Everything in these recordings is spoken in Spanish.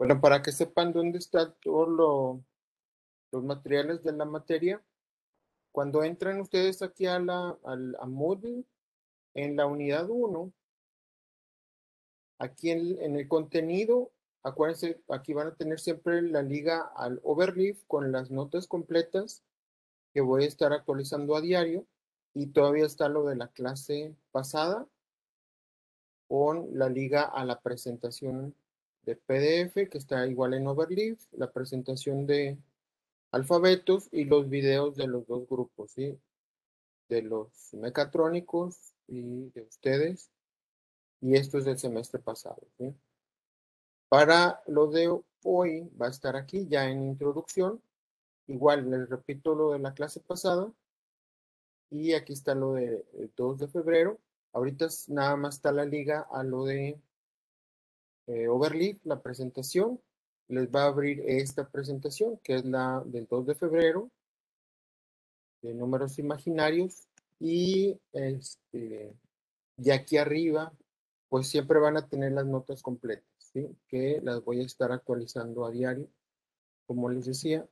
Bueno, para que sepan dónde están todos los materiales de la materia, cuando entran ustedes aquí a Moodle, en la unidad 1, aquí en el contenido, acuérdense, aquí van a tener siempre la liga al Overleaf con las notas completas que voy a estar actualizando a diario, y todavía está lo de la clase pasada con la liga a la presentación de PDF que está igual en Overleaf, la presentación de alfabetos y los videos de los dos grupos, ¿sí? De los mecatrónicos y de ustedes, y esto es del semestre pasado, ¿sí? Para lo de hoy va a estar aquí ya en introducción, igual les repito lo de la clase pasada, y aquí está lo de 2 de febrero, ahorita nada más está la liga a lo de Overleaf, la presentación, les va a abrir esta presentación que es la del 2 de febrero, de números imaginarios, y de aquí arriba pues siempre van a tener las notas completas, ¿sí? Que las voy a estar actualizando a diario, como les decía.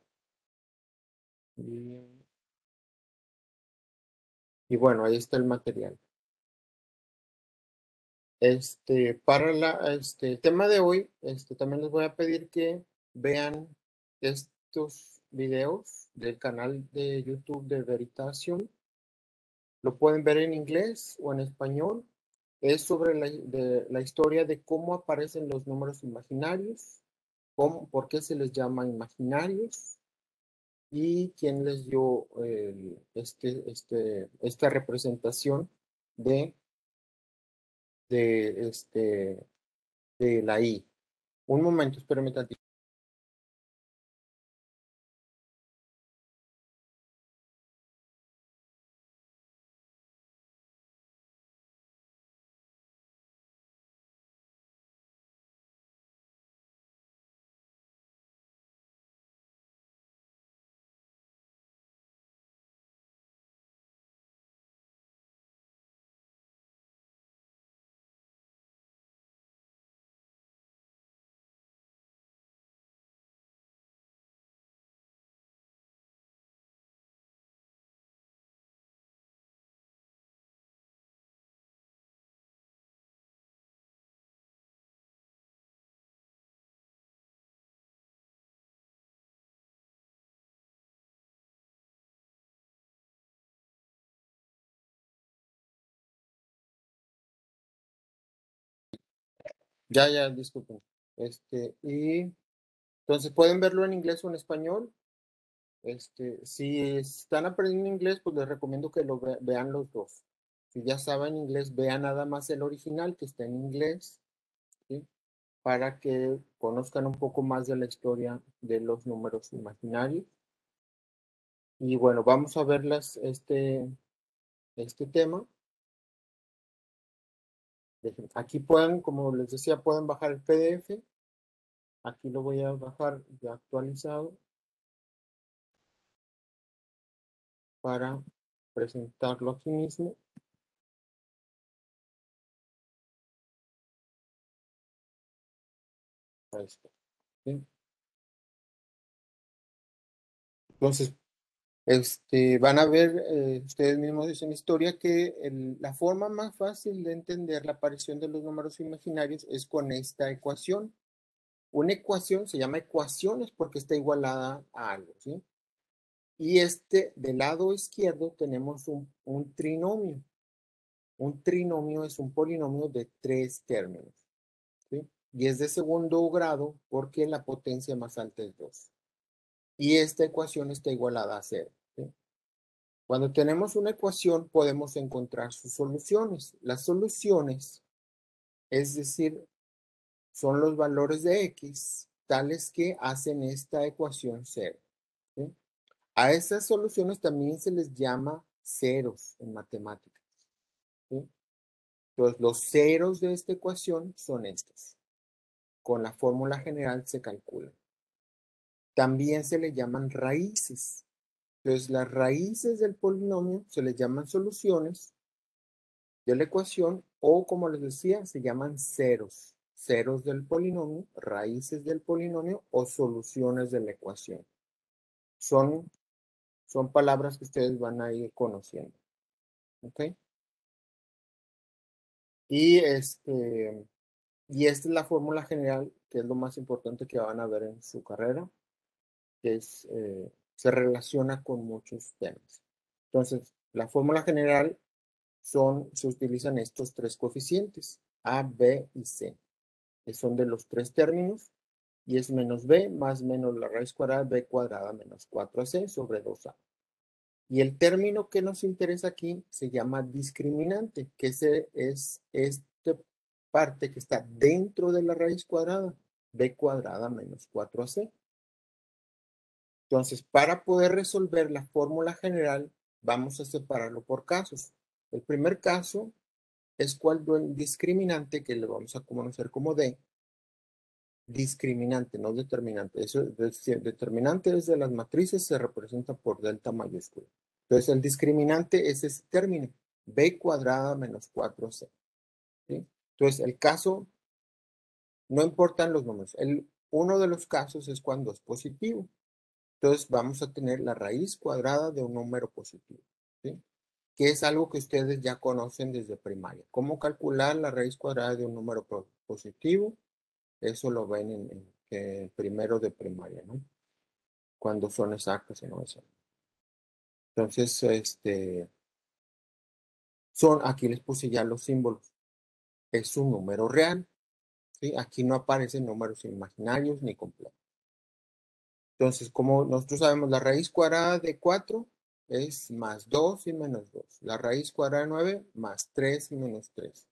Y bueno, ahí está el material. Para el tema de hoy, también les voy a pedir que vean estos videos del canal de YouTube de Veritasium. Lo pueden ver en inglés o en español. Es sobre la historia de cómo aparecen los números imaginarios, por qué se les llama imaginarios y quién les dio esta representación de la I. Un momento, espérame tantito. Ya, disculpen. Y entonces pueden verlo en inglés o en español. Si están aprendiendo inglés, pues les recomiendo que lo vean los dos. Si ya saben inglés, vean nada más el original que está en inglés, ¿sí? Para que conozcan un poco más de la historia de los números imaginarios. Y bueno, vamos a ver este tema. Aquí pueden, como les decía, pueden bajar el PDF. Aquí lo voy a bajar ya actualizado para presentarlo aquí mismo. Ahí está. ¿Sí? Entonces, van a ver, ustedes mismos dicen historia, que la forma más fácil de entender la aparición de los números imaginarios es con esta ecuación. Una ecuación se llama ecuaciones porque está igualada a algo, ¿sí? Y del lado izquierdo tenemos un trinomio. Un trinomio es un polinomio de 3 términos, ¿sí? Y es de segundo grado porque la potencia más alta es 2. Y esta ecuación está igualada a 0. Cuando tenemos una ecuación podemos encontrar sus soluciones. Las soluciones, es decir, son los valores de X tales que hacen esta ecuación 0, ¿sí? A esas soluciones también se les llama ceros en matemáticas, ¿sí? Entonces los ceros de esta ecuación son estos. Con la fórmula general se calculan. También se le llaman raíces. Entonces, las raíces del polinomio se les llaman soluciones de la ecuación o, como les decía, se llaman ceros. ceros del polinomio, raíces del polinomio o soluciones de la ecuación. Son palabras que ustedes van a ir conociendo. ¿Ok? Y esta es la fórmula general, que es lo más importante que van a ver en su carrera, que es, se relaciona con muchos temas. Entonces, la fórmula general se utilizan estos tres coeficientes, A, B y C, que son de los tres términos, y es menos B más menos la raíz cuadrada de B cuadrada menos 4AC sobre 2A. Y el término que nos interesa aquí se llama discriminante, que es esta parte que está dentro de la raíz cuadrada, B cuadrada menos 4AC. Entonces, para poder resolver la fórmula general, vamos a separarlo por casos. El primer caso es cuál del discriminante, que le vamos a conocer como D. Discriminante, no determinante. Eso es, determinante es de las matrices, se representa por delta mayúscula. Entonces, el discriminante es ese término, B cuadrada menos 4C. ¿Sí? Entonces, el caso, no importan los números. Uno de los casos es cuando es positivo. Entonces, vamos a tener la raíz cuadrada de un número positivo, ¿sí? Que es algo que ustedes ya conocen desde primaria. ¿Cómo calcular la raíz cuadrada de un número positivo? Eso lo ven en primero de primaria, ¿no? Cuando son exactas y no exactas. Entonces, aquí les puse ya los símbolos. Es un número real, ¿sí? Aquí no aparecen números imaginarios ni completos. Entonces, como nosotros sabemos, la raíz cuadrada de 4 es más 2 y menos 2. La raíz cuadrada de 9 más 3 y menos 3.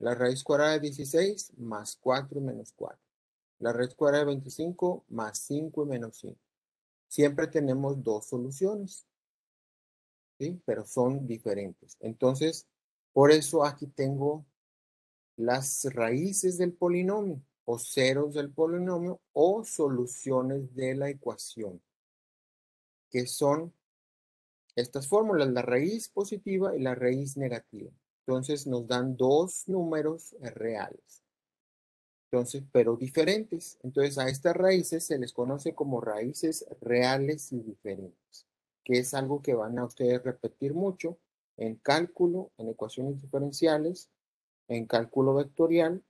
La raíz cuadrada de 16 más 4 y menos 4. La raíz cuadrada de 25 más 5 y menos 5. Siempre tenemos dos soluciones, ¿sí? Pero son diferentes. Entonces, por eso aquí tengo las raíces del polinomio, o ceros del polinomio, o soluciones de la ecuación, que son estas fórmulas, la raíz positiva y la raíz negativa. Entonces, nos dan dos números reales, entonces, pero diferentes. Entonces, a estas raíces se les conoce como raíces reales y diferentes, que es algo que van a ustedes repetir mucho en cálculo, en ecuaciones diferenciales, en cálculo vectorial,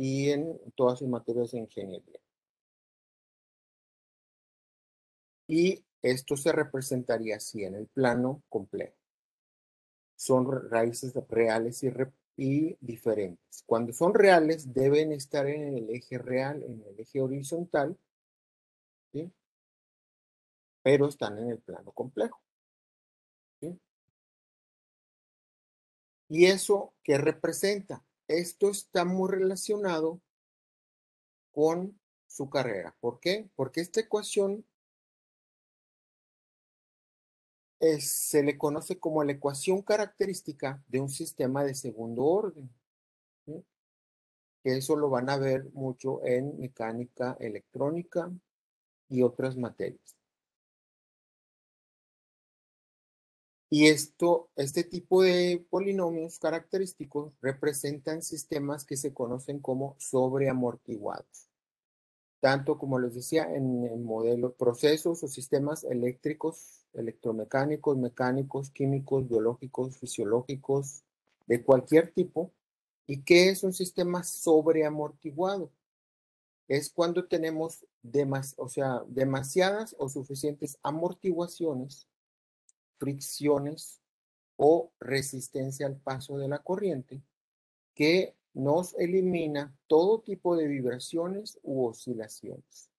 y en todas sus materias de ingeniería. Y esto se representaría así en el plano complejo. Son raíces reales y diferentes. Cuando son reales, deben estar en el eje real, en el eje horizontal, ¿sí? Pero están en el plano complejo. ¿Sí? ¿Y eso qué representa? Esto está muy relacionado con su carrera. ¿Por qué? Porque esta ecuación se le conoce como la ecuación característica de un sistema de segundo orden, ¿sí? Eso lo van a ver mucho en mecánica electrónica y otras materias. Y este tipo de polinomios característicos representan sistemas que se conocen como sobreamortiguados. Tanto, como les decía, en modelos, procesos o sistemas eléctricos, electromecánicos, mecánicos, químicos, biológicos, fisiológicos, de cualquier tipo. ¿Y qué es un sistema sobreamortiguado? Es cuando tenemos demasiadas o suficientes amortiguaciones, fricciones o resistencia al paso de la corriente, que nos elimina todo tipo de vibraciones u oscilaciones,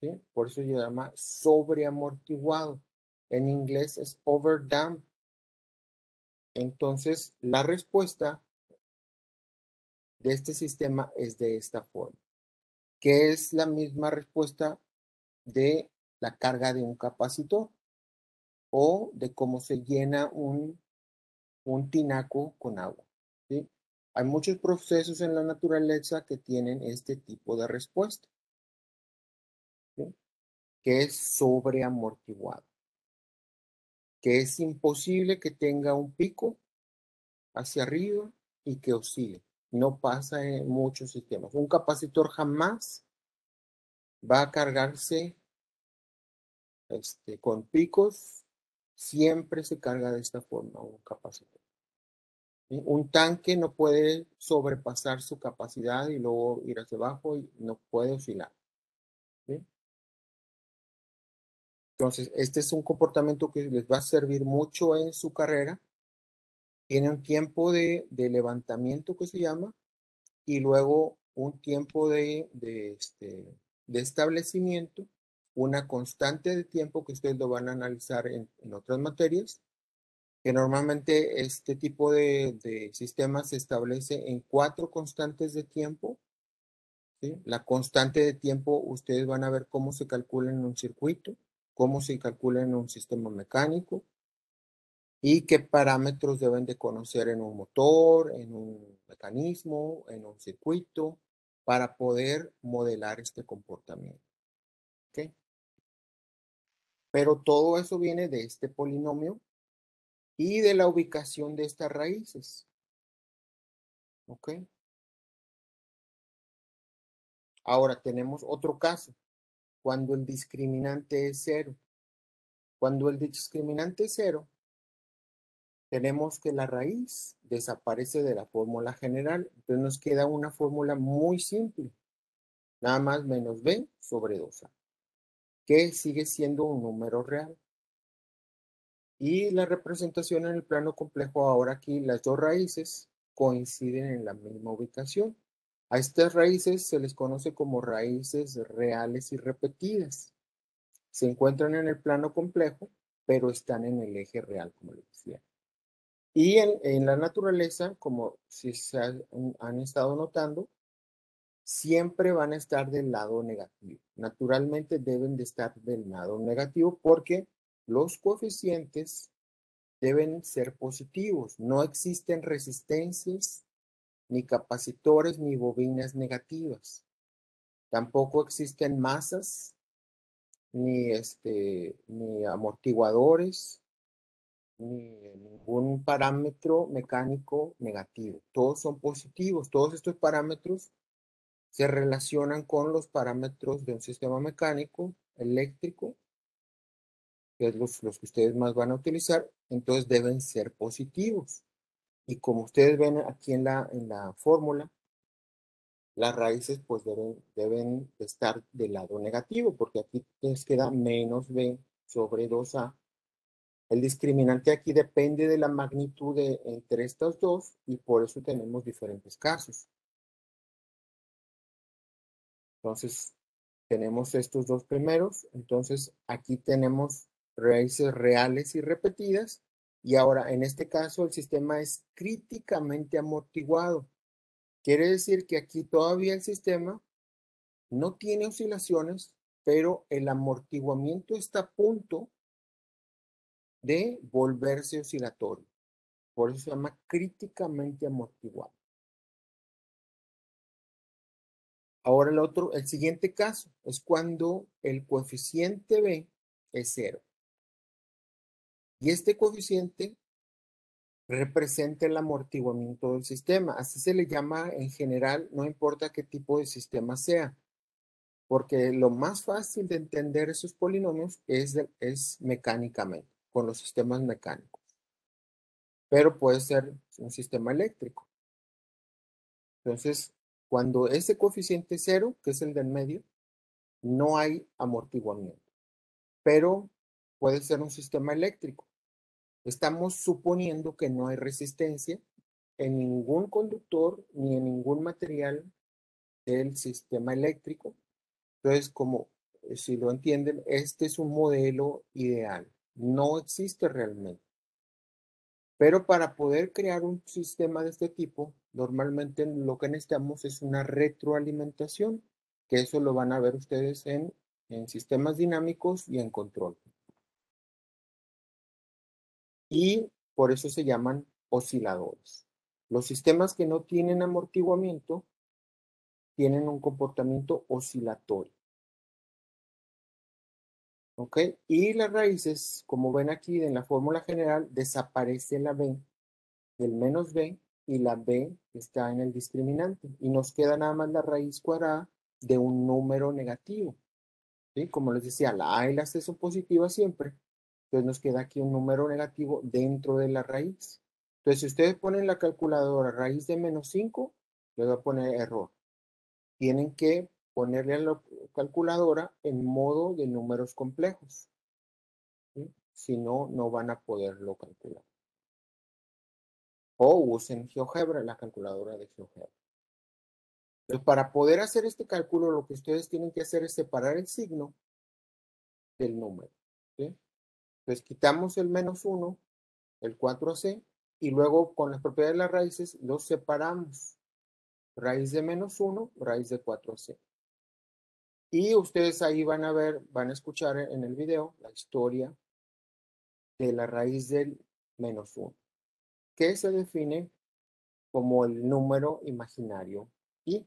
¿sí? Por eso se llama sobreamortiguado. En inglés es overdamped. Entonces, la respuesta de este sistema es de esta forma, que es la misma respuesta de la carga de un capacitor, o de cómo se llena un tinaco con agua, ¿sí? Hay muchos procesos en la naturaleza que tienen este tipo de respuesta, ¿sí? Que es sobreamortiguado, que es imposible que tenga un pico hacia arriba y que oscile. No pasa en muchos sistemas. Un capacitor jamás va a cargarse con picos. Siempre se carga de esta forma un capacitor. Un tanque no puede sobrepasar su capacidad y luego ir hacia abajo y no puede oscilar. ¿Sí? Entonces, este es un comportamiento que les va a servir mucho en su carrera. Tiene un tiempo de levantamiento que se llama y luego un tiempo de establecimiento, una constante de tiempo que ustedes lo van a analizar en otras materias, que normalmente este tipo de sistemas se establece en 4 constantes de tiempo. ¿Sí? La constante de tiempo ustedes van a ver cómo se calcula en un circuito, cómo se calcula en un sistema mecánico, y qué parámetros deben de conocer en un motor, en un mecanismo, en un circuito, para poder modelar este comportamiento. ¿Okay? Pero todo eso viene de este polinomio y de la ubicación de estas raíces. ¿Okay? Ahora tenemos otro caso, cuando el discriminante es 0. Cuando el discriminante es 0, tenemos que la raíz desaparece de la fórmula general. Entonces nos queda una fórmula muy simple. Nada más menos b sobre 2a. Que sigue siendo un número real. Y la representación en el plano complejo. Ahora aquí las dos raíces coinciden en la misma ubicación. A estas raíces se les conoce como raíces reales y repetidas. Se encuentran en el plano complejo, pero están en el eje real, como les decía. Y en la naturaleza, como si se han estado notando, siempre van a estar del lado negativo. Naturalmente deben de estar del lado negativo porque los coeficientes deben ser positivos. No existen resistencias, ni capacitores, ni bobinas negativas. Tampoco existen masas, ni amortiguadores, ni ningún parámetro mecánico negativo. Todos son positivos. Todos estos parámetros se relacionan con los parámetros de un sistema mecánico, eléctrico, que es los que ustedes más van a utilizar. Entonces deben ser positivos. Y como ustedes ven aquí en la fórmula, las raíces pues deben estar del lado negativo, porque aquí les queda menos b sobre 2a. El discriminante aquí depende de la magnitud entre estas dos y por eso tenemos diferentes casos. Entonces, tenemos estos dos primeros. Entonces, aquí tenemos raíces reales y repetidas. Y ahora, en este caso, el sistema es críticamente amortiguado. Quiere decir que aquí todavía el sistema no tiene oscilaciones, pero el amortiguamiento está a punto de volverse oscilatorio. Por eso se llama críticamente amortiguado. Ahora el siguiente caso es cuando el coeficiente b es 0. Y este coeficiente representa el amortiguamiento del sistema. Así se le llama en general, no importa qué tipo de sistema sea. Porque lo más fácil de entender esos polinomios es mecánicamente, con los sistemas mecánicos, pero puede ser un sistema eléctrico. Entonces, cuando ese coeficiente es 0, que es el del medio, no hay amortiguamiento, pero puede ser un sistema eléctrico. Estamos suponiendo que no hay resistencia en ningún conductor ni en ningún material del sistema eléctrico. Entonces, como si lo entienden, este es un modelo ideal. No existe realmente. Pero para poder crear un sistema de este tipo, normalmente lo que necesitamos es una retroalimentación, que eso lo van a ver ustedes en sistemas dinámicos y en control. Y por eso se llaman osciladores. Los sistemas que no tienen amortiguamiento tienen un comportamiento oscilatorio. Okay. Y las raíces, como ven aquí en la fórmula general, desaparece la b, del menos b y la b está en el discriminante. Y nos queda nada más la raíz cuadrada de un número negativo. ¿Sí? Como les decía, la a y la c son positivas siempre. Entonces nos queda aquí un número negativo dentro de la raíz. Entonces si ustedes ponen la calculadora raíz de menos 5, les va a poner error. Tienen que ponerle a la calculadora en modo de números complejos. ¿Sí? Si no, no van a poderlo calcular. O usen GeoGebra, la calculadora de GeoGebra. Entonces, para poder hacer este cálculo, lo que ustedes tienen que hacer es separar el signo del número. ¿Sí? Entonces, quitamos el menos 1, el 4c, y luego con las propiedades de las raíces los separamos. Raíz de menos 1, raíz de 4c. Y ustedes ahí van a ver, van a escuchar en el video la historia de la raíz del menos 1, que se define como el número imaginario i,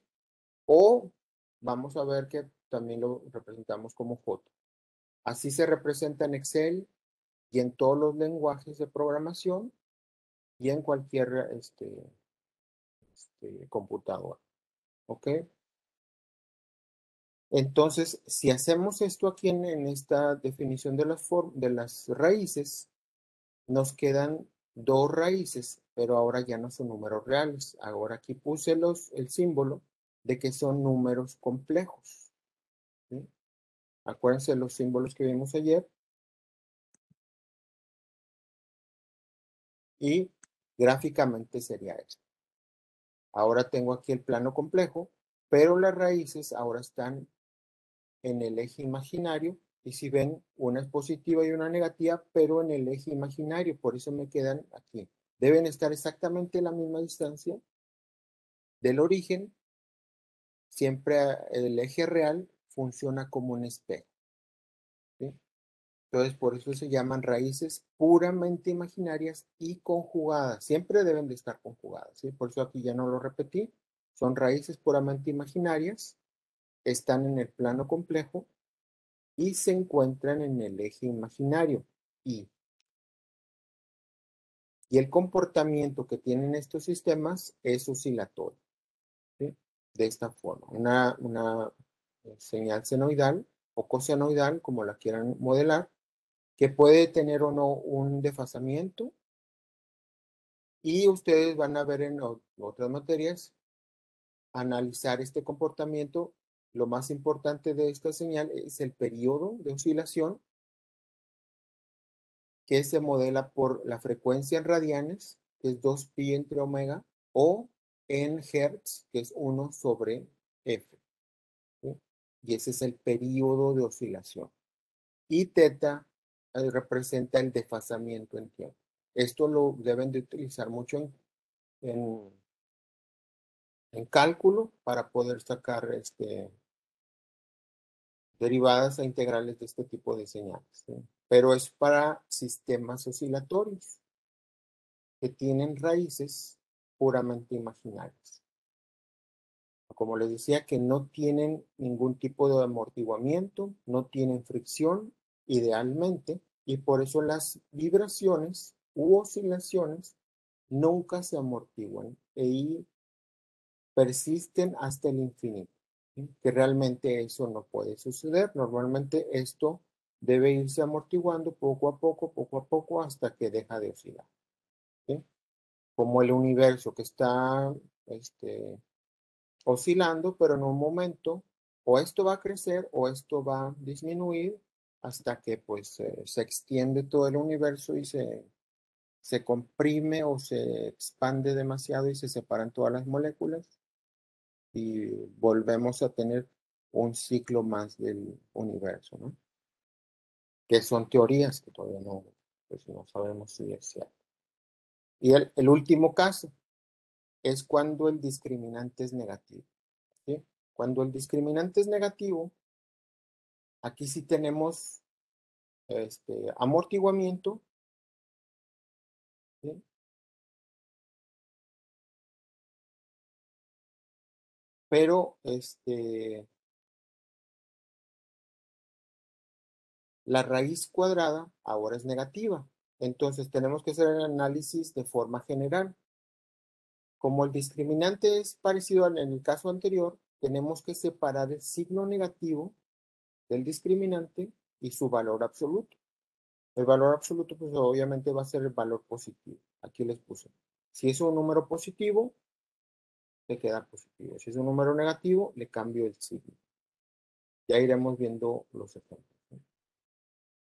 o vamos a ver que también lo representamos como j. Así se representa en Excel y en todos los lenguajes de programación y en cualquier computadora. ¿Ok? Entonces, si hacemos esto aquí en esta definición de las raíces, nos quedan dos raíces, pero ahora ya no son números reales. Ahora aquí puse el símbolo de que son números complejos. ¿Sí? Acuérdense los símbolos que vimos ayer. Y gráficamente sería esto. Ahora tengo aquí el plano complejo, pero las raíces ahora están en el eje imaginario. Y si ven, una es positiva y una negativa, pero en el eje imaginario. Por eso me quedan aquí. Deben estar exactamente a la misma distancia del origen. Siempre el eje real funciona como un espejo. ¿Sí? Entonces, por eso se llaman raíces puramente imaginarias y conjugadas. Siempre deben de estar conjugadas. ¿Sí? Por eso aquí ya no lo repetí. Son raíces puramente imaginarias. Están en el plano complejo. Y se encuentran en el eje imaginario, i. Y el comportamiento que tienen estos sistemas es oscilatorio. ¿Sí? De esta forma, una señal senoidal o cosenoidal, como la quieran modelar, que puede tener o no un desfasamiento. Y ustedes van a ver en otras materias, analizar este comportamiento. Lo más importante de esta señal es el periodo de oscilación que se modela por la frecuencia en radianes, que es 2pi entre omega, o en hertz, que es 1 sobre f. ¿Sí? Y ese es el periodo de oscilación. Y teta representa el desfasamiento en tiempo. Esto lo deben de utilizar mucho en cálculo para poder sacar derivadas e integrales de este tipo de señales. ¿Sí? Pero es para sistemas oscilatorios que tienen raíces puramente imaginarias. Como les decía, que no tienen ningún tipo de amortiguamiento, no tienen fricción, idealmente, y por eso las vibraciones u oscilaciones nunca se amortiguan y persisten hasta el infinito. Que realmente eso no puede suceder. Normalmente esto debe irse amortiguando poco a poco, hasta que deja de oscilar. ¿Sí? Como el universo que está oscilando, pero en un momento o esto va a crecer o esto va a disminuir hasta que pues se extiende todo el universo y se comprime o se expande demasiado y se separan todas las moléculas. Y volvemos a tener un ciclo más del universo, ¿no? Que son teorías que todavía no sabemos si es cierto. Y el último caso es cuando el discriminante es negativo. ¿Sí? Cuando el discriminante es negativo, aquí sí tenemos amortiguamiento. ¿Sí? Pero la raíz cuadrada ahora es negativa. Entonces tenemos que hacer el análisis de forma general. Como el discriminante es parecido al en el caso anterior, tenemos que separar el signo negativo del discriminante y su valor absoluto. El valor absoluto, pues obviamente va a ser el valor positivo. Aquí les puse. Si es un número positivo, le queda positivo. Si es un número negativo, le cambio el signo. Ya iremos viendo los ejemplos.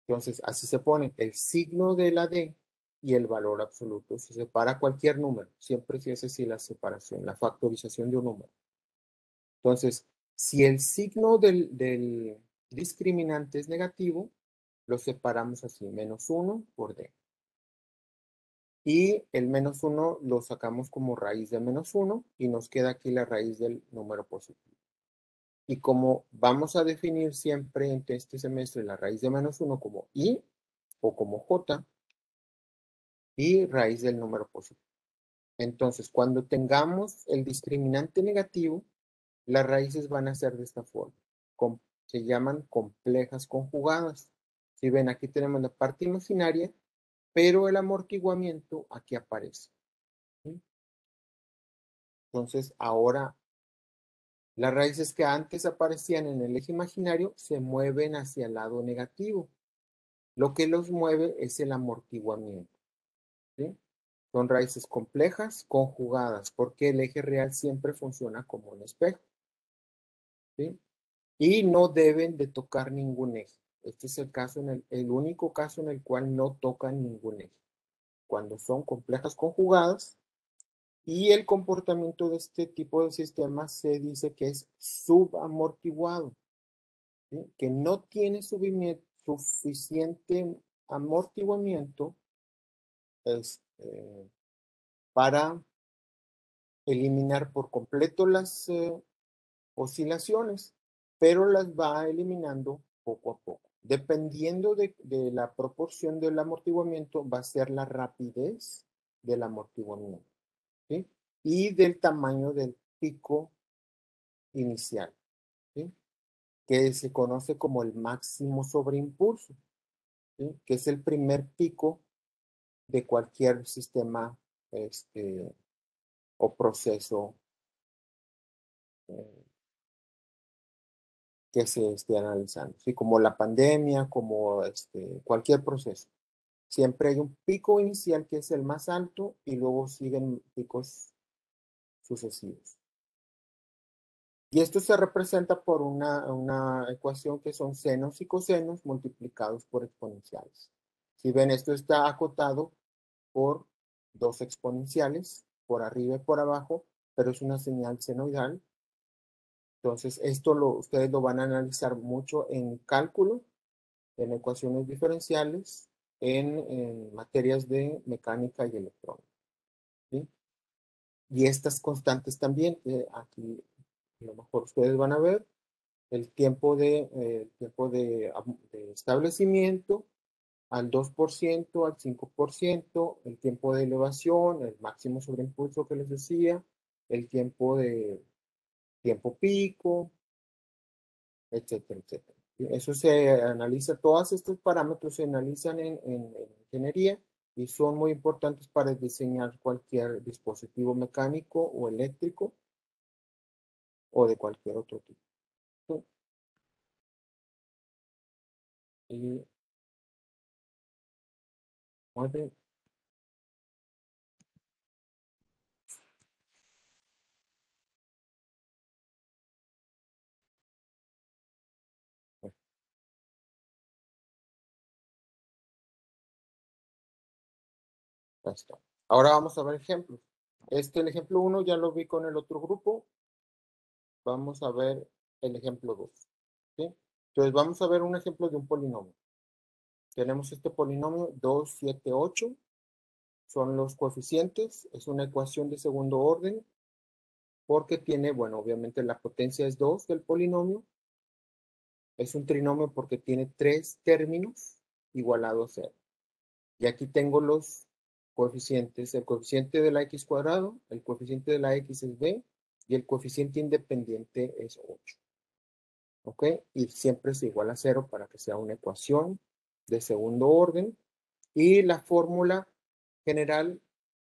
Entonces, así se pone el signo de la D y el valor absoluto. Se separa cualquier número. Siempre se hace así la separación, la factorización de un número. Entonces, si el signo del discriminante es negativo, lo separamos así, menos 1 por D. Y el menos 1 lo sacamos como raíz de menos 1 y nos queda aquí la raíz del número positivo. Y como vamos a definir siempre en este semestre la raíz de menos 1 como i o como j y raíz del número positivo. Entonces, cuando tengamos el discriminante negativo, las raíces van a ser de esta forma. Se llaman complejas conjugadas. Si ven, aquí tenemos la parte imaginaria, pero el amortiguamiento aquí aparece. ¿Sí? Entonces, ahora las raíces que antes aparecían en el eje imaginario se mueven hacia el lado negativo. Lo que los mueve es el amortiguamiento. ¿Sí? Son raíces complejas conjugadas, porque el eje real siempre funciona como un espejo. ¿Sí? Y no deben de tocar ningún eje. Este es el caso, el único caso en el cual no tocan ningún eje. Cuando son complejas conjugadas. Y el comportamiento de este tipo de sistemas se dice que es subamortiguado, ¿sí? Que no tiene suficiente amortiguamiento para eliminar por completo las oscilaciones, pero las va eliminando poco a poco. Dependiendo de la proporción del amortiguamiento, va a ser la rapidez del amortiguamiento. ¿Sí? Y del tamaño del pico inicial, ¿sí? Que se conoce como el máximo sobre impulso, ¿sí? Que es el primer pico de cualquier sistema o proceso que se esté analizando, ¿sí? Como la pandemia, como cualquier proceso. Siempre hay un pico inicial que es el más alto y luego siguen picos sucesivos. Y esto se representa por una ecuación que son senos y cosenos multiplicados por exponenciales. Si ven, esto está acotado por dos exponenciales, por arriba y por abajo, pero es una señal senoidal. Entonces, esto ustedes lo van a analizar mucho en cálculo, en ecuaciones diferenciales, en materias de mecánica y electrónica. ¿Sí? Y estas constantes también, aquí a lo mejor ustedes van a ver, el tiempo de establecimiento al 2%, al 5%, el tiempo de elevación, el máximo sobre impulso que les decía, el tiempo pico, etcétera, etcétera. Eso se analiza, todos estos parámetros se analizan en ingeniería y son muy importantes para diseñar cualquier dispositivo mecánico o eléctrico o de cualquier otro tipo. ¿Sí? Y muy bien. Ahora vamos a ver ejemplos. El ejemplo 1 ya lo vi con el otro grupo. Vamos a ver el ejemplo 2. ¿Sí? Entonces vamos a ver un ejemplo de un polinomio. Tenemos este polinomio 2, 7, 8. Son los coeficientes. Es una ecuación de segundo orden. Porque tiene, bueno, obviamente la potencia es 2 del polinomio. Es un trinomio porque tiene 3 términos igualado a 0. Y aquí tengo los coeficientes, el coeficiente de la x cuadrado, el coeficiente de la x es b y el coeficiente independiente es 8. ¿Ok? Y siempre es igual a 0 para que sea una ecuación de segundo orden. Y la fórmula general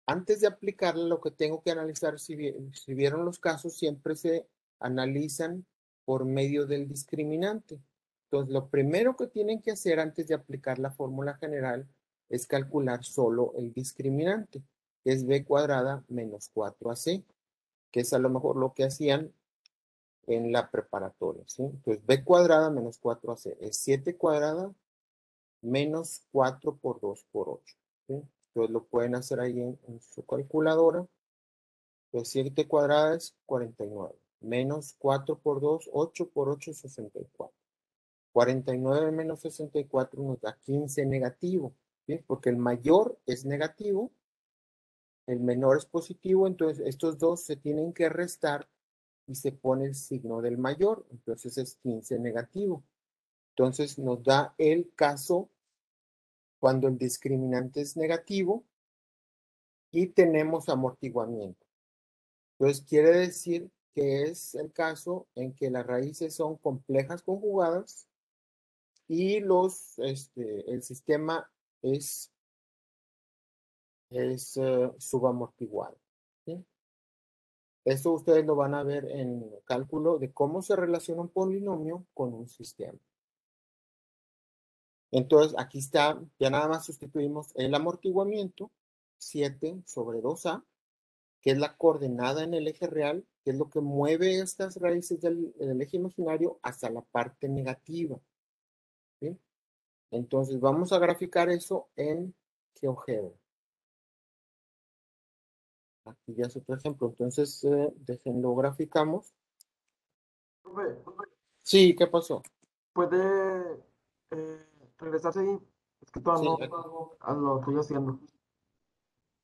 Antes de aplicarla, lo que tengo que analizar, si vieron los casos, siempre se analizan por medio del discriminante. Entonces, lo primero que tienen que hacer antes de aplicar la fórmula general es calcular solo el discriminante, que es b cuadrada menos 4ac, que es a lo mejor lo que hacían en la preparatoria, ¿sí? Entonces, b cuadrada menos 4ac es 7 cuadrada menos 4 por 2 por 8, ¿sí? Entonces lo pueden hacer ahí en su calculadora. Pues 7 cuadrada es 49. Menos 4 por 2, 8 por 8 es 64. 49 menos 64 nos da 15 negativo, ¿sí? Porque el mayor es negativo, el menor es positivo, entonces estos dos se tienen que restar y se pone el signo del mayor, entonces es 15 negativo. Entonces nos da el caso cuando el discriminante es negativo y tenemos amortiguamiento. Entonces quiere decir que es el caso en que las raíces son complejas conjugadas y el sistema es subamortiguado, ¿sí? Esto ustedes lo van a ver en el cálculo de cómo se relaciona un polinomio con un sistema. Entonces, aquí está, ya nada más sustituimos el amortiguamiento, 7 sobre 2a, que es la coordenada en el eje real, que es lo que mueve estas raíces del eje imaginario hasta la parte negativa, ¿sí? Entonces, vamos a graficar eso en GeoGebra. Aquí ya es otro ejemplo. Entonces, déjenlo graficamos. Sí, ¿qué pasó? Puede... regresarse ahí. Es que todavía sí, no lo estoy haciendo.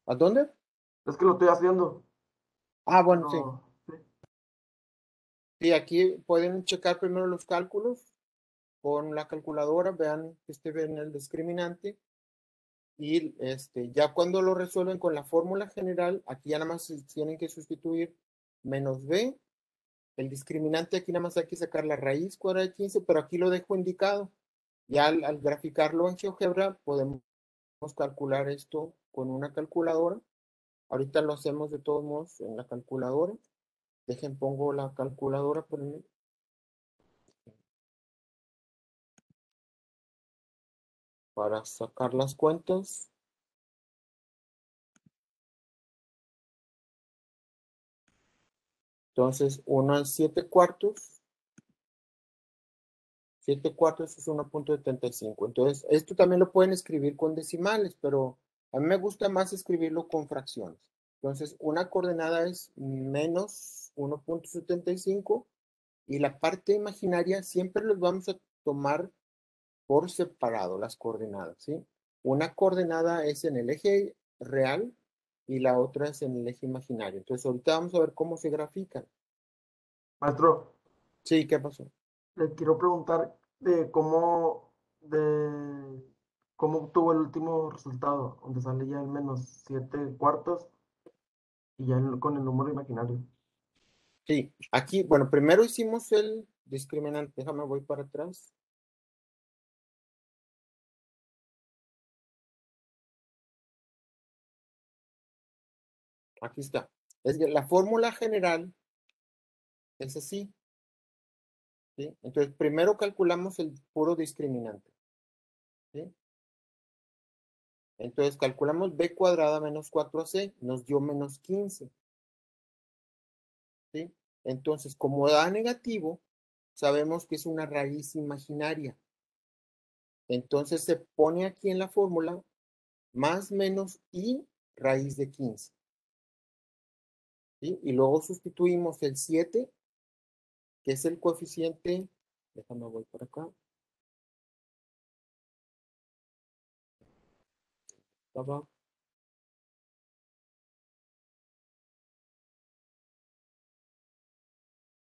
¿A dónde? Es que lo estoy haciendo. Ah, bueno, no, sí. Sí, aquí pueden checar primero los cálculos con la calculadora. Vean que ven el discriminante. Y ya cuando lo resuelven con la fórmula general, aquí ya nada más tienen que sustituir menos b. El discriminante aquí nada más hay que sacar la raíz cuadrada de 15, pero aquí lo dejo indicado. Ya al graficarlo en GeoGebra podemos calcular esto con una calculadora. Ahorita lo hacemos de todos modos en la calculadora. Dejen, pongo la calculadora por mí. Para sacar las cuentas. Entonces, 1 es 7 cuartos. 7 cuartos es 1.75. Entonces, esto también lo pueden escribir con decimales, pero a mí me gusta más escribirlo con fracciones. Entonces, una coordenada es menos 1.75 y la parte imaginaria siempre los vamos a tomar por separado, las coordenadas, ¿sí? Una coordenada es en el eje real y la otra es en el eje imaginario. Entonces, ahorita vamos a ver cómo se grafican. Maestro. Sí, ¿qué pasó? Le quiero preguntar de cómo obtuvo el último resultado, donde sale ya el menos 7 cuartos y ya con el número imaginario. Sí, aquí, bueno, primero hicimos el discriminante. Déjame, voy para atrás. Aquí está. Es que la fórmula general es así. ¿Sí? Entonces, primero calculamos el puro discriminante, ¿sí? Entonces, calculamos b cuadrada menos 4ac, nos dio menos 15. ¿Sí? Entonces, como da negativo, sabemos que es una raíz imaginaria. Entonces, se pone aquí en la fórmula más menos y raíz de 15. ¿Sí? Y luego sustituimos el 7, que es el coeficiente, déjame voy por acá.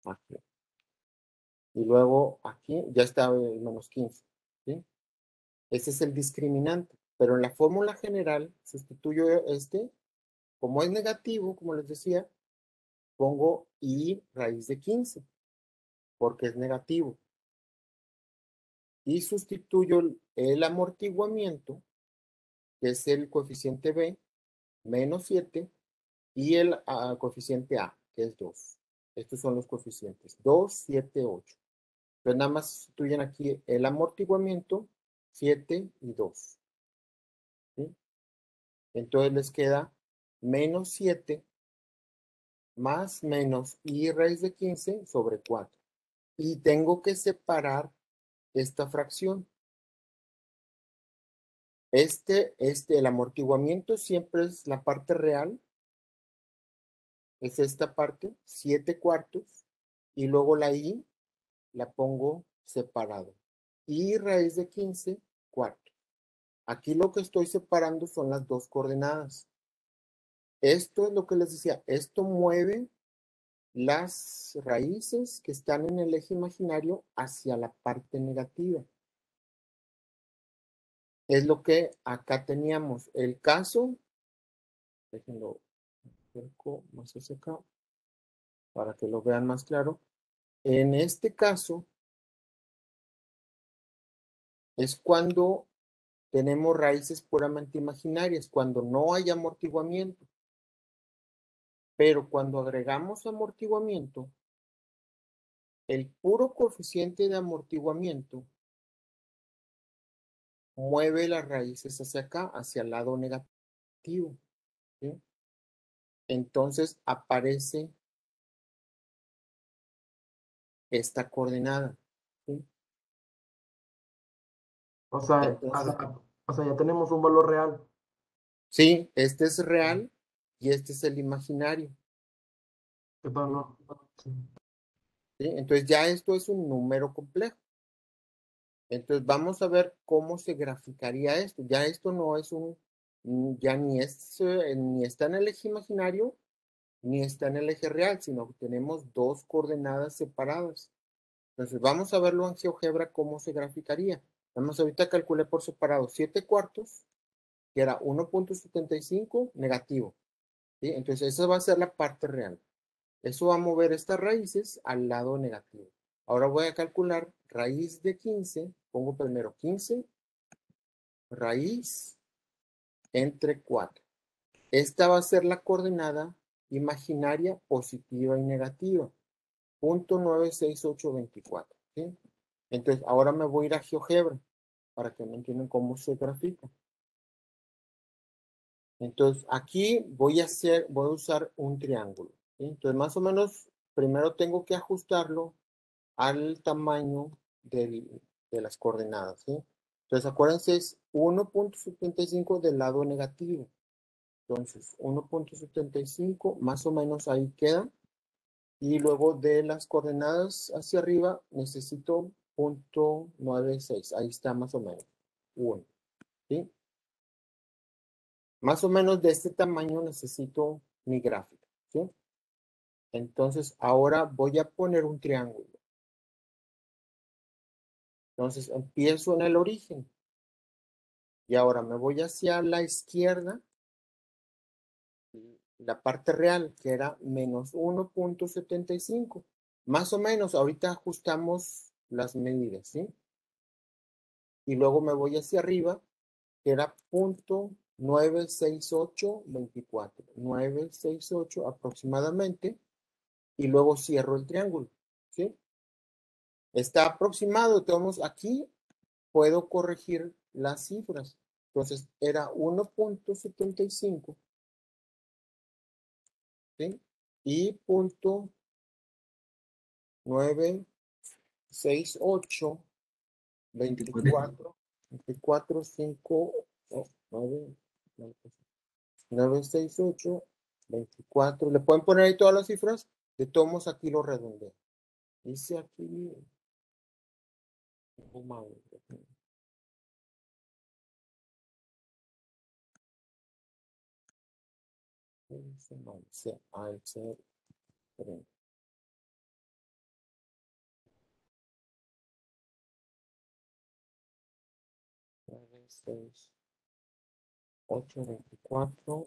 Aquí. Y luego aquí ya está el menos 15, ¿sí? Ese es el discriminante, pero en la fórmula general sustituyo como es negativo, como les decía, pongo y raíz de 15. Porque es negativo. Y sustituyo el amortiguamiento, que es el coeficiente b, menos 7 y el coeficiente A, que es 2. Estos son los coeficientes 2, 7, 8. Entonces nada más sustituyen aquí el amortiguamiento 7 y 2. ¿Sí? Entonces les queda menos 7 más menos y raíz de 15 sobre 4. Y tengo que separar esta fracción. El amortiguamiento siempre es la parte real. Es esta parte, 7 cuartos. Y luego la i la pongo separado. Y raíz de 15 cuartos. Aquí lo que estoy separando son las dos coordenadas. Esto es lo que les decía. Esto mueve las raíces que están en el eje imaginario hacia la parte negativa. Es lo que acá teníamos. El caso, déjenlo un poco más hacia acá, para que lo vean más claro. En este caso, es cuando tenemos raíces puramente imaginarias, cuando no hay amortiguamiento. Pero cuando agregamos amortiguamiento, el puro coeficiente de amortiguamiento mueve las raíces hacia acá, hacia el lado negativo. ¿Sí? Entonces aparece esta coordenada. ¿Sí? O sea, ya tenemos un valor real. Sí, este es real y este es el imaginario. Perdón, no. Sí. ¿Sí? Entonces ya esto es un número complejo. Entonces vamos a ver cómo se graficaría esto. Ya esto no es un, ya ni está en el eje imaginario, ni está en el eje real, sino que tenemos dos coordenadas separadas. Entonces vamos a verlo en GeoGebra cómo se graficaría. Vamos, ahorita calculé por separado 7 cuartos, que era 1.75 negativo. ¿Sí? Entonces esa va a ser la parte real. Eso va a mover estas raíces al lado negativo. Ahora voy a calcular raíz de 15, pongo primero 15, raíz entre 4. Esta va a ser la coordenada imaginaria positiva y negativa, 0.96824. ¿Sí? Entonces, ahora me voy a ir a GeoGebra, para que me entiendan cómo se grafica. Entonces, aquí voy a usar un triángulo. ¿Sí? Entonces, más o menos, primero tengo que ajustarlo al tamaño de las coordenadas. ¿Sí? Entonces, acuérdense, es 1.75 del lado negativo. Entonces, 1.75 más o menos ahí queda. Y luego de las coordenadas hacia arriba necesito 0.96. Ahí está más o menos. 1. ¿Sí? Más o menos de este tamaño necesito mi gráfica. ¿Sí? Entonces, ahora voy a poner un triángulo. Entonces, empiezo en el origen. Y ahora me voy hacia la izquierda. La parte real, que era menos 1.75. Más o menos, ahorita ajustamos las medidas, ¿sí? Y luego me voy hacia arriba, que era 0.96824. 968 aproximadamente. Y luego cierro el triángulo, ¿sí? Está aproximado, entonces aquí puedo corregir las cifras. Entonces era 1.75, ¿sí? Y 0.96824, 24, 5, 9, 968, 24. Le pueden poner ahí todas las cifras, de todos aquí lo redondeo. Dice aquí. .75.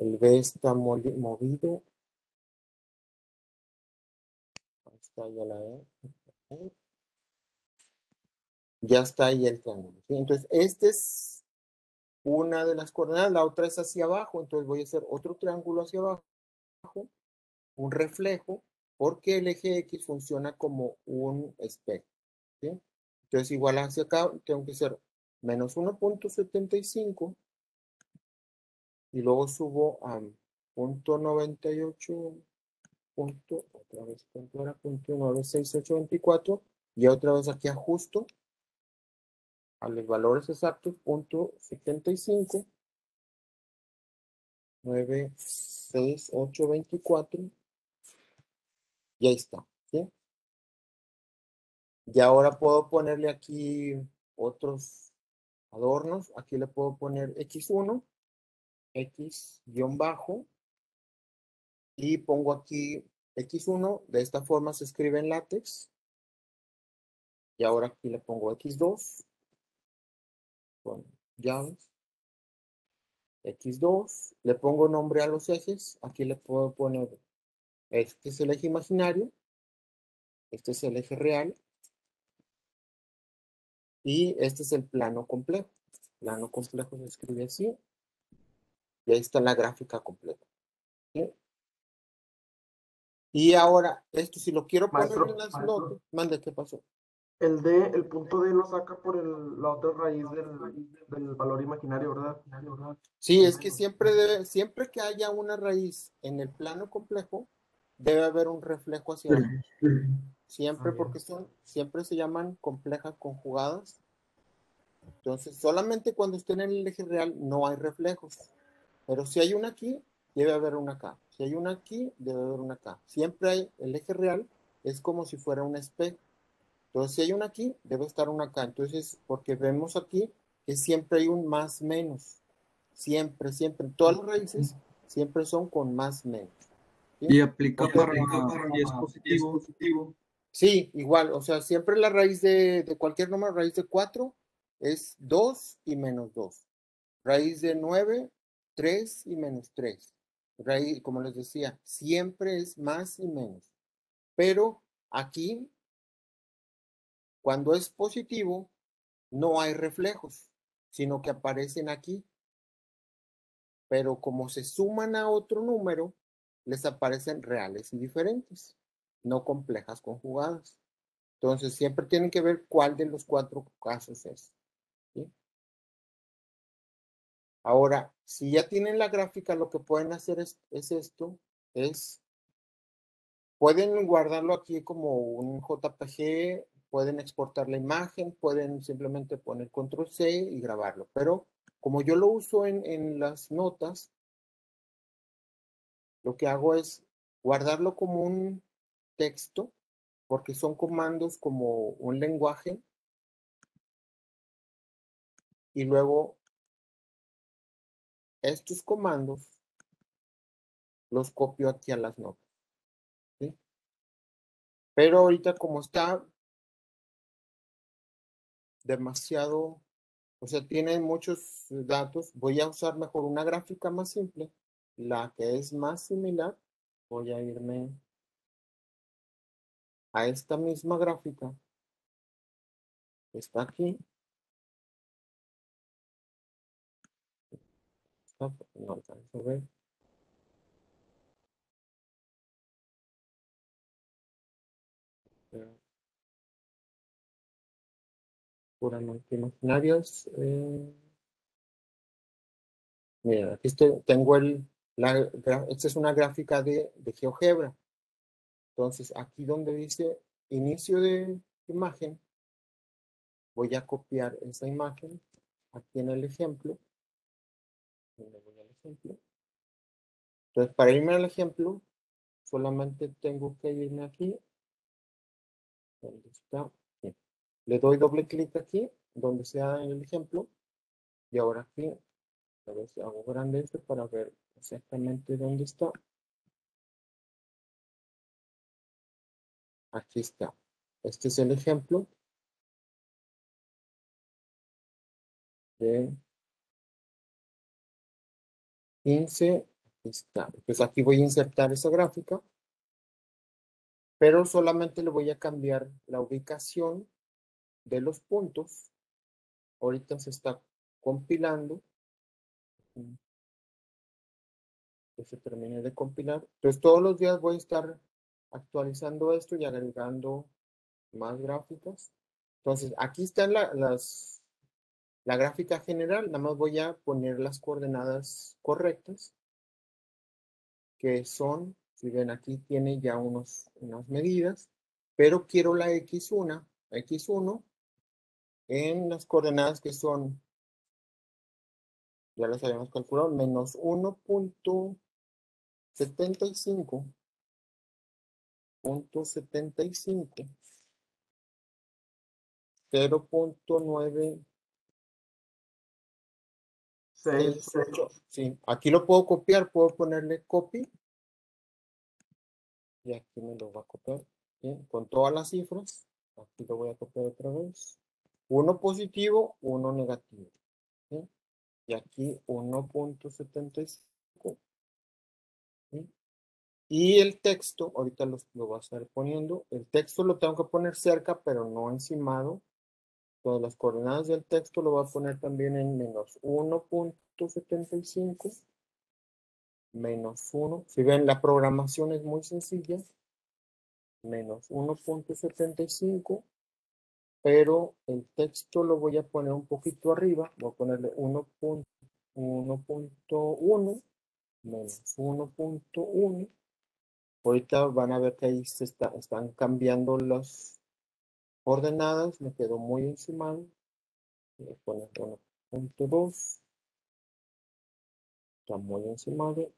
El B está movido. Ahí está ya la E. ya está ahí el triángulo, ¿sí? Entonces, este es una de las coordenadas, la otra es hacia abajo, entonces voy a hacer otro triángulo hacia abajo, un reflejo, porque el eje X funciona como un espejo, ¿sí? Entonces, igual hacia acá, tengo que hacer menos 1.75 y luego subo a .98, otra vez, ¿cuánto era? .96824 y otra vez aquí ajusto a los valores exactos, .75, 96824 y ahí está, ¿sí? Y ahora puedo ponerle aquí otros adornos, aquí le puedo poner X1, X guión bajo, y pongo aquí X1, de esta forma se escribe en látex, y ahora aquí le pongo X2, con llaves, X2, le pongo nombre a los ejes, aquí le puedo poner, este es el eje imaginario, este es el eje real, y este es el plano complejo. El plano complejo se escribe así. Y ahí está la gráfica completa. ¿Sí? Y ahora, esto si lo quiero poner en las notas. Mande, ¿qué pasó? El punto D lo saca por la otra raíz del valor imaginario, ¿verdad? Sí, es que siempre que haya una raíz en el plano complejo, debe haber un reflejo hacia abajo. Siempre, porque siempre se llaman complejas conjugadas. Entonces, solamente cuando estén en el eje real no hay reflejos. Pero si hay una aquí, debe haber una acá. Si hay una aquí, debe haber una acá. Siempre hay el eje real, es como si fuera un espejo. Entonces, si hay una aquí, debe estar una acá. Entonces, porque vemos aquí que siempre hay un más menos. Siempre. En todas las raíces, siempre son con más menos. ¿Sí? Y aplica para dispositivo. Sí, igual, o sea, siempre la raíz de cualquier número, raíz de 4 es 2 y menos 2. Raíz de 9, 3 y menos 3. Raíz, como les decía, siempre es más y menos. Pero aquí, cuando es positivo, no hay reflejos, sino que aparecen aquí. Pero como se suman a otro número, les aparecen reales y diferentes. No complejas conjugadas. Entonces, siempre tienen que ver cuál de los cuatro casos es. ¿Sí? Ahora, si ya tienen la gráfica, lo que pueden hacer es esto. Pueden guardarlo aquí como un JPG, pueden exportar la imagen, pueden simplemente poner Control-C y grabarlo. Pero, como yo lo uso en las notas, lo que hago es guardarlo como un texto, porque son comandos como un lenguaje, y luego estos comandos los copio aquí a las notas, ¿sí? Pero ahorita como está demasiado, o sea, tiene muchos datos, voy a usar mejor una gráfica más simple, la que es más similar. Voy a irme a esta misma gráfica, está aquí, no alcanzo a ver, puramente imaginarios, mira, aquí estoy, tengo esta es una gráfica de GeoGebra. Entonces, aquí donde dice inicio de imagen, voy a copiar esa imagen aquí en el ejemplo. Entonces, para irme al ejemplo, solamente tengo que irme aquí. ¿Dónde está? Bien. Le doy doble clic aquí, donde sea el ejemplo. Y ahora aquí, a ver si hago grande esto para ver exactamente dónde está. Aquí está. Este es el ejemplo de 15. Aquí está. Pues aquí voy a insertar esa gráfica, pero solamente le voy a cambiar la ubicación de los puntos. Ahorita se está compilando. Que se termine de compilar. Entonces todos los días voy a estar actualizando esto y agregando más gráficas. Entonces aquí están la gráfica general. Nada más voy a poner las coordenadas correctas. Que son, si ven aquí tiene ya unas medidas. Pero quiero la X1 en las coordenadas que son, ya las habíamos calculado, menos 1.75, 0.968. Sí, aquí lo puedo copiar, puedo ponerle copy. Y aquí me lo va a copiar. Bien, con todas las cifras. Aquí lo voy a copiar otra vez. 1 positivo, 1 negativo. ¿Sí? Y aquí 1.75. ¿Sí? Y el texto, ahorita lo voy a estar poniendo. El texto lo tengo que poner cerca, pero no encimado. Todas las coordenadas del texto lo voy a poner también en menos 1.75. Menos 1. Si ven, la programación es muy sencilla. Menos 1.75, pero el texto lo voy a poner un poquito arriba, voy a ponerle 1.1, menos 1.1. Ahorita van a ver que ahí están cambiando las coordenadas, me quedó muy encimado. Voy a poner 1.2, está muy encimado.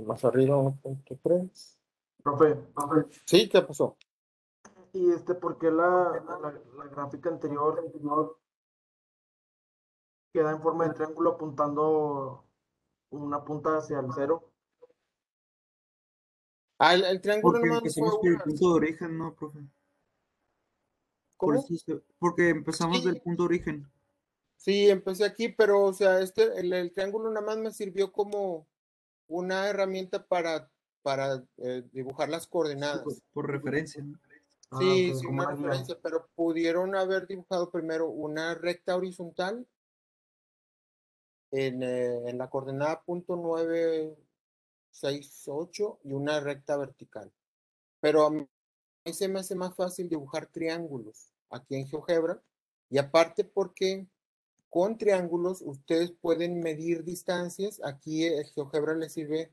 Más arriba 1.3. Profe. Sí, ¿qué pasó? Y ¿por qué la gráfica anterior queda en forma de triángulo apuntando una punta hacia el cero? Ah, el triángulo no empezamos del punto de origen, ¿no, profe? ¿Cómo? Porque empezamos del punto de origen. Sí, empecé aquí, pero o sea, el triángulo nada más me sirvió como una herramienta para dibujar las coordenadas. Por referencia. Sí, pues, sí, una referencia, pero pudieron haber dibujado primero una recta horizontal en la coordenada .968 y una recta vertical. Pero a mí se me hace más fácil dibujar triángulos aquí en GeoGebra, y aparte porque con triángulos ustedes pueden medir distancias. Aquí el GeoGebra les sirve.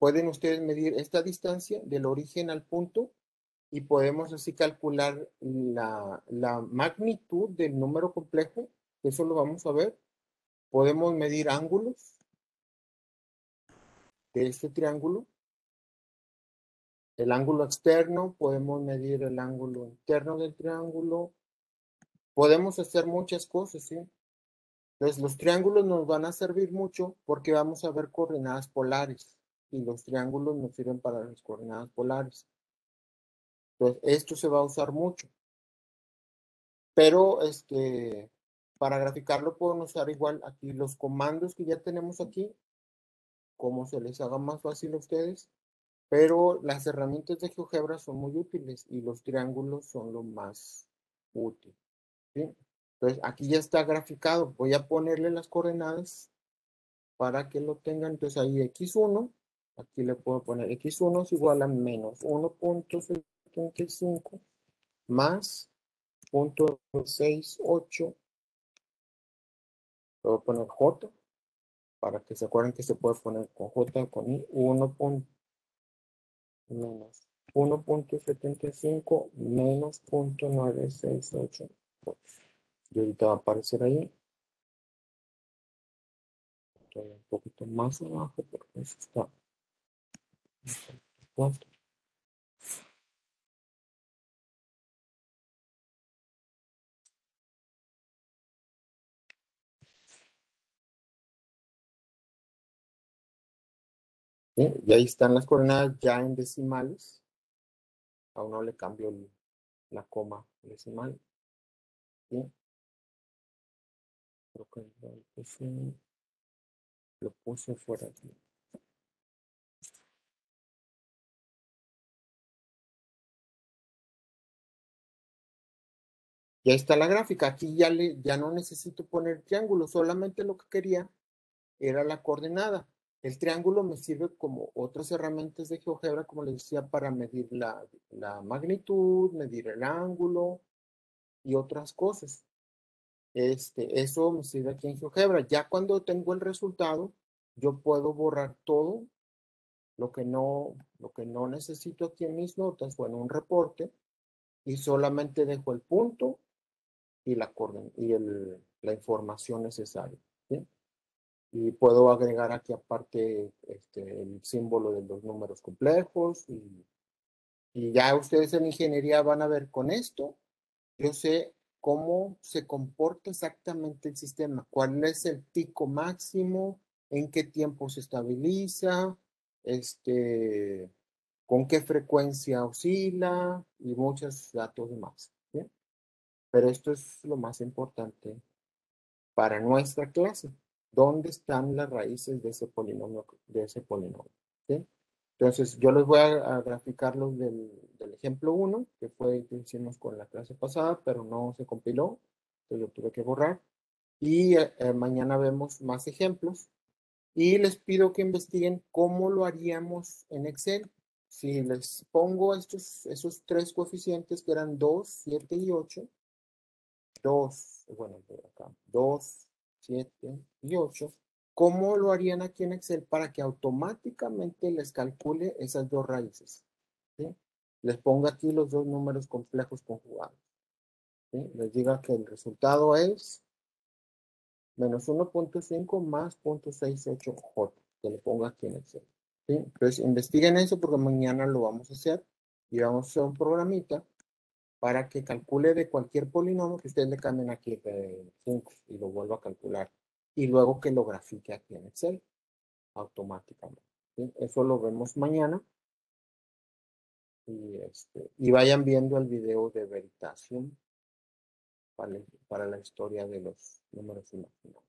Pueden ustedes medir esta distancia del origen al punto y podemos así calcular la magnitud del número complejo. Eso lo vamos a ver. Podemos medir ángulos de este triángulo. El ángulo externo, podemos medir el ángulo interno del triángulo. Podemos hacer muchas cosas, ¿sí? Entonces, los triángulos nos van a servir mucho porque vamos a ver coordenadas polares. Y los triángulos nos sirven para las coordenadas polares. Entonces, esto se va a usar mucho. Pero, para graficarlo pueden usar igual aquí los comandos que ya tenemos aquí. Como se les haga más fácil a ustedes. Pero las herramientas de GeoGebra son muy útiles y los triángulos son lo más útil. ¿Sí? Entonces, aquí ya está graficado. Voy a ponerle las coordenadas para que lo tengan. Entonces, ahí X1. Aquí le puedo poner X1 es igual a menos 1.75 más 0.68. Le voy a poner J para que se acuerden que se puede poner con J o con I. Menos 1.75 menos 0.968. Y ahorita va a aparecer ahí. Todavía un poquito más abajo porque eso está. Bien, y ahí están las coordenadas ya en decimales. A uno le cambio la coma decimal. Bien. Lo puse fuera aquí. Ya está la gráfica. Aquí ya no necesito poner triángulo. Solamente lo que quería era la coordenada. El triángulo me sirve como otras herramientas de GeoGebra, como les decía, para medir la magnitud, medir el ángulo y otras cosas. Eso me sirve aquí en GeoGebra. Ya cuando tengo el resultado, yo puedo borrar todo lo que no necesito aquí en mis notas o en un reporte, y solamente dejo el punto y la información necesaria, ¿sí? Y puedo agregar aquí aparte el símbolo de los números complejos, y ya ustedes en ingeniería van a ver con esto. Yo sé cómo se comporta exactamente el sistema, cuál es el pico máximo, en qué tiempo se estabiliza, con qué frecuencia oscila y muchos datos más, ¿sí? Pero esto es lo más importante para nuestra clase. ¿Dónde están las raíces de ese polinomio? ¿Sí? Entonces, yo les voy a graficar los del ejemplo 1, que fue que hicimos con la clase pasada, pero no se compiló, entonces lo tuve que borrar. Y mañana vemos más ejemplos. Y les pido que investiguen cómo lo haríamos en Excel. Si les pongo esos tres coeficientes que eran 2, 7 y 8. 2, bueno, acá, 2, 7 y 8, ¿cómo lo harían aquí en Excel para que automáticamente les calcule esas dos raíces? ¿Sí? Les ponga aquí los dos números complejos conjugados. ¿Sí? Les diga que el resultado es menos 1.5 más 0.68J, que le ponga aquí en Excel. ¿Sí? Entonces, investiguen eso porque mañana lo vamos a hacer y vamos a hacer un programita para que calcule de cualquier polinomio que ustedes le cambien aquí de 5 y lo vuelva a calcular. Y luego que lo grafique aquí en Excel automáticamente. ¿Sí? Eso lo vemos mañana. Y vayan viendo el video de Veritasium para la historia de los números imaginarios.